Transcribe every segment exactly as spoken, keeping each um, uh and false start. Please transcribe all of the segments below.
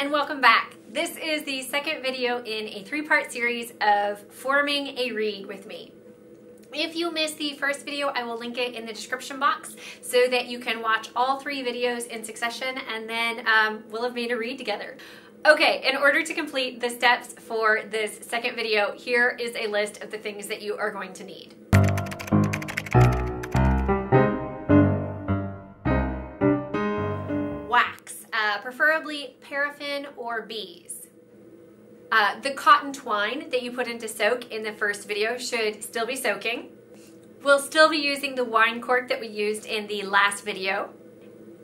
and welcome back. This is the second video in a three-part series of forming a reed with me. If you missed the first video, I will link it in the description box so that you can watch all three videos in succession, and then um, we'll have made a reed together. Okay, in order to complete the steps for this second video, here is a list of the things that you are going to need. Wax, uh, preferably paraffin or bees. Uh, the cotton twine that you put into soak in the first video should still be soaking. We'll still be using the wine cork that we used in the last video.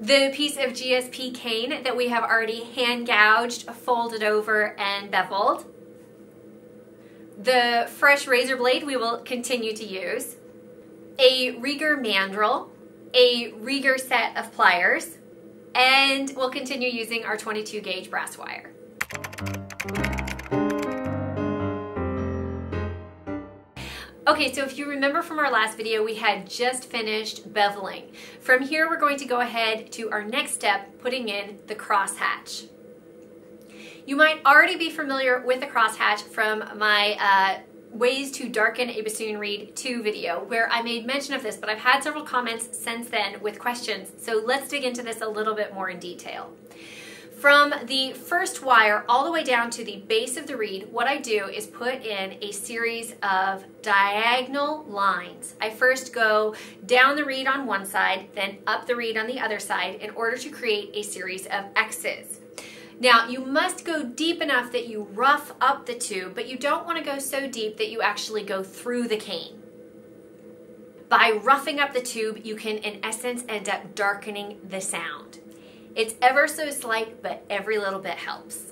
The piece of G S P cane that we have already hand gouged, folded over, and beveled. The fresh razor blade we will continue to use. A Rieger mandrel, a Rieger set of pliers, and we'll continue using our twenty-two gauge brass wire. Okay, so if you remember from our last video, we had just finished beveling. From here, we're going to go ahead to our next step, putting in the crosshatch. You might already be familiar with the crosshatch from my uh, Ways to Darken a Bassoon Reed two video, where I made mention of this, but I've had several comments since then with questions, so let's dig into this a little bit more in detail. From the first wire all the way down to the base of the reed, what I do is put in a series of diagonal lines. I first go down the reed on one side, then up the reed on the other side in order to create a series of X's. Now, you must go deep enough that you rough up the tube, but you don't want to go so deep that you actually go through the cane. By roughing up the tube, you can, in essence, end up darkening the sound. It's ever so slight, but every little bit helps.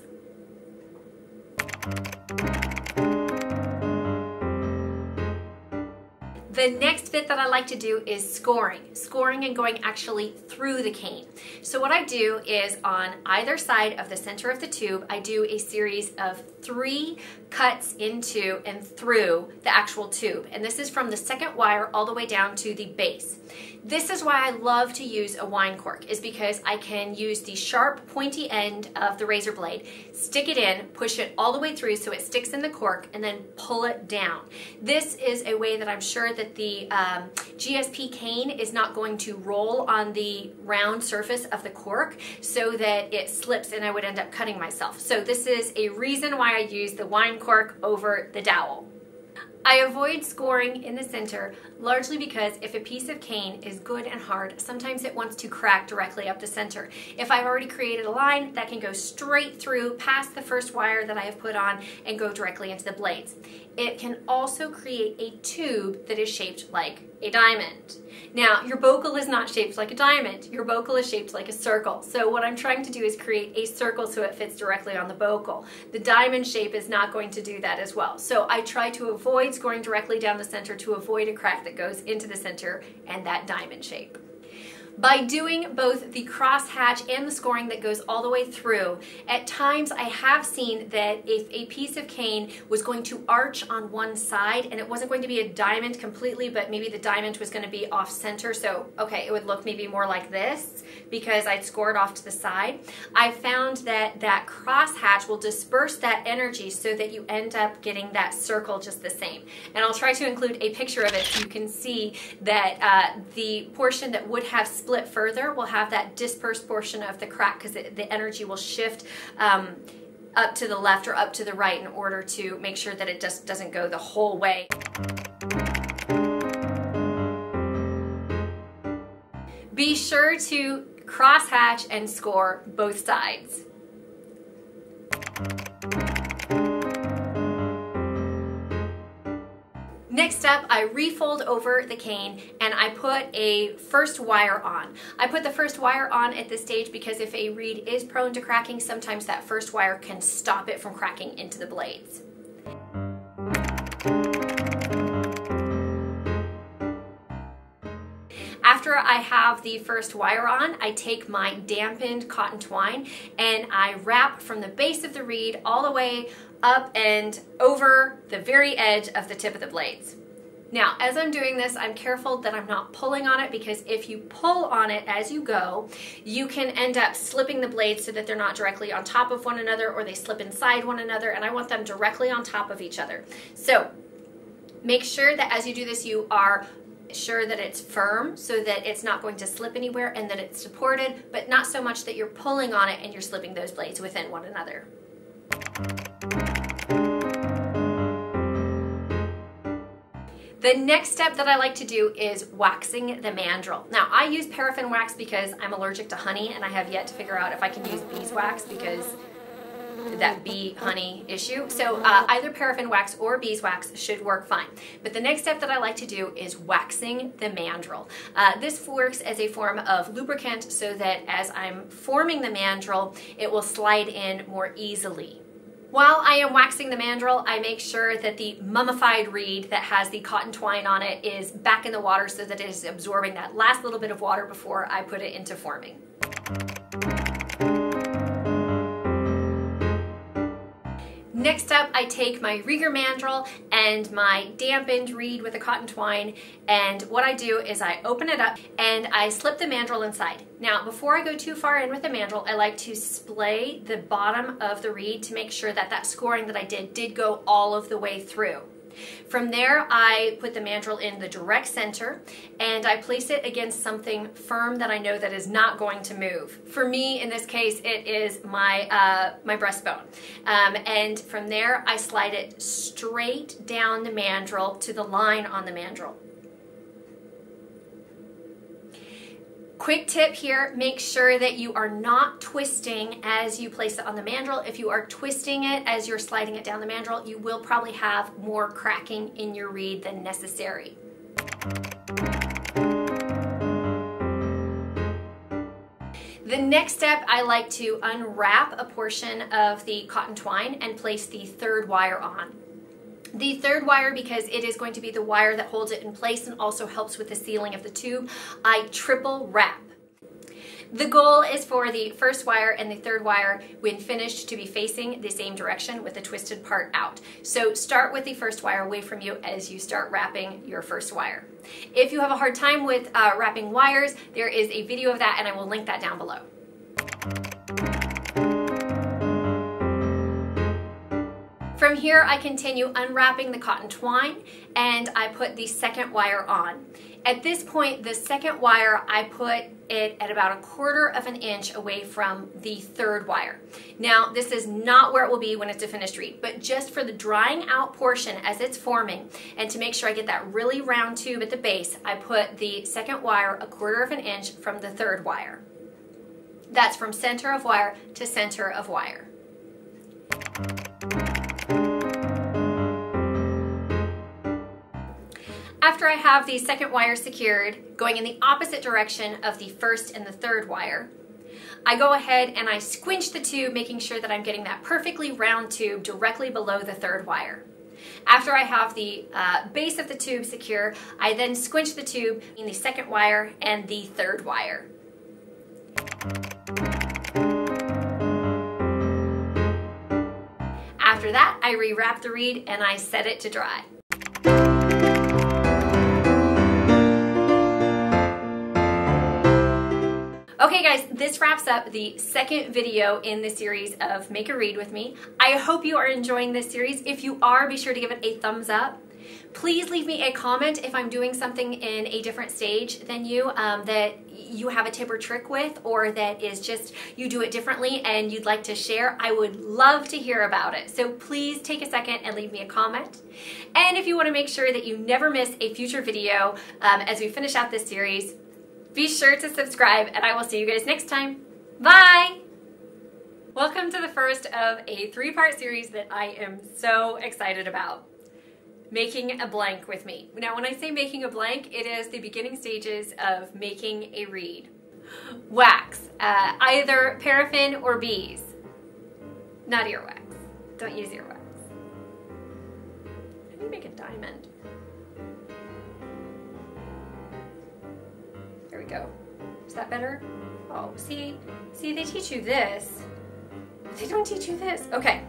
The next bit that I like to do is scoring. Scoring and going actually through the cane. So what I do is on either side of the center of the tube, I do a series of three cuts into and through the actual tube. And this is from the second wire all the way down to the base. This is why I love to use a wine cork, is because I can use the sharp pointy end of the razor blade, stick it in, push it all the way through so it sticks in the cork, and then pull it down. This is a way that I'm sure that the um, G S P cane is not going to roll on the round surface of the cork so that it slips and I would end up cutting myself. So this is a reason why I use the wine cork over the dowel. I avoid scoring in the center largely because if a piece of cane is good and hard, sometimes it wants to crack directly up the center. If I've already created a line, that can go straight through past the first wire that I have put on and go directly into the blades. It can also create a tube that is shaped like a diamond. Now, your bocal is not shaped like a diamond. Your bocal is shaped like a circle. So what I'm trying to do is create a circle so it fits directly on the bocal. The diamond shape is not going to do that as well. So I try to avoid scoring directly down the center to avoid a crack that goes into the center and that diamond shape. By doing both the crosshatch and the scoring that goes all the way through, at times I have seen that if a piece of cane was going to arch on one side and it wasn't going to be a diamond completely, but maybe the diamond was going to be off center, so okay, it would look maybe more like this because I'd scored off to the side. I found that that crosshatch will disperse that energy so that you end up getting that circle just the same. And I'll try to include a picture of it so you can see that uh, the portion that would have split further will have that dispersed portion of the crack because the energy will shift um, up to the left or up to the right in order to make sure that it just doesn't go the whole way. Be sure to crosshatch and score both sides. Next up, I refold over the cane and I put a first wire on. I put the first wire on at this stage because if a reed is prone to cracking, sometimes that first wire can stop it from cracking into the blades. After I have the first wire on, I take my dampened cotton twine and I wrap from the base of the reed all the way up and over the very edge of the tip of the blades. Now, as I'm doing this, I'm careful that I'm not pulling on it, because if you pull on it as you go, you can end up slipping the blades so that they're not directly on top of one another, or they slip inside one another, and I want them directly on top of each other. So make sure that as you do this, you are sure that it's firm so that it's not going to slip anywhere, and that it's supported, but not so much that you're pulling on it and you're slipping those blades within one another. The next step that I like to do is waxing the mandrel. Now, I use paraffin wax because I'm allergic to honey, and I have yet to figure out if I can use beeswax because that bee honey issue. So uh, either paraffin wax or beeswax should work fine. But the next step that I like to do is waxing the mandrel. Uh, this works as a form of lubricant so that as I'm forming the mandrel, it will slide in more easily. While I am waxing the mandrel, I make sure that the mummified reed that has the cotton twine on it is back in the water so that it is absorbing that last little bit of water before I put it into forming. Next up, I take my Rieger mandrel and my dampened reed with a cotton twine, and what I do is I open it up and I slip the mandrel inside. Now, before I go too far in with the mandrel, I like to splay the bottom of the reed to make sure that that scoring that I did did go all of the way through. From there, I put the mandrel in the direct center, and I place it against something firm that I know that is not going to move. For me, in this case, it is my, uh, my breastbone. Um, and from there, I slide it straight down the mandrel to the line on the mandrel. Quick tip here, make sure that you are not twisting as you place it on the mandrel. If you are twisting it as you're sliding it down the mandrel, you will probably have more cracking in your reed than necessary. The next step, I like to unwrap a portion of the cotton twine and place the third wire on. The third wire, because it is going to be the wire that holds it in place and also helps with the sealing of the tube, I triple wrap. The goal is for the first wire and the third wire, when finished, to be facing the same direction with the twisted part out. So start with the first wire away from you as you start wrapping your first wire. If you have a hard time with uh, wrapping wires, there is a video of that, and I will link that down below. From here, I continue unwrapping the cotton twine, and I put the second wire on. At this point, the second wire, I put it at about a quarter of an inch away from the third wire. Now, this is not where it will be when it's a finished reed, but just for the drying out portion as it's forming, and to make sure I get that really round tube at the base, I put the second wire a quarter of an inch from the third wire. That's from center of wire to center of wire. After I have the second wire secured, going in the opposite direction of the first and the third wire, I go ahead and I squinch the tube, making sure that I'm getting that perfectly round tube directly below the third wire. After I have the uh, base of the tube secure, I then squinch the tube in the second wire and the third wire. After that, I rewrap the reed and I set it to dry. Okay guys, this wraps up the second video in the series of Make a Reed with me. I hope you are enjoying this series. If you are, be sure to give it a thumbs up. Please leave me a comment if I'm doing something in a different stage than you um, that you have a tip or trick with, or that is just you do it differently and you'd like to share. I would love to hear about it. So please take a second and leave me a comment. And if you want to make sure that you never miss a future video um, as we finish out this series, be sure to subscribe, and I will see you guys next time. Bye! Welcome to the first of a three-part series that I am so excited about. Making a blank with me. Now, when I say making a blank, it is the beginning stages of making a reed. Wax. Uh, either paraffin or bees. Not earwax. Don't use earwax. How do you make a diamond? There we go. Is that better? Oh, see, see, they teach you this, but they don't teach you this. Okay.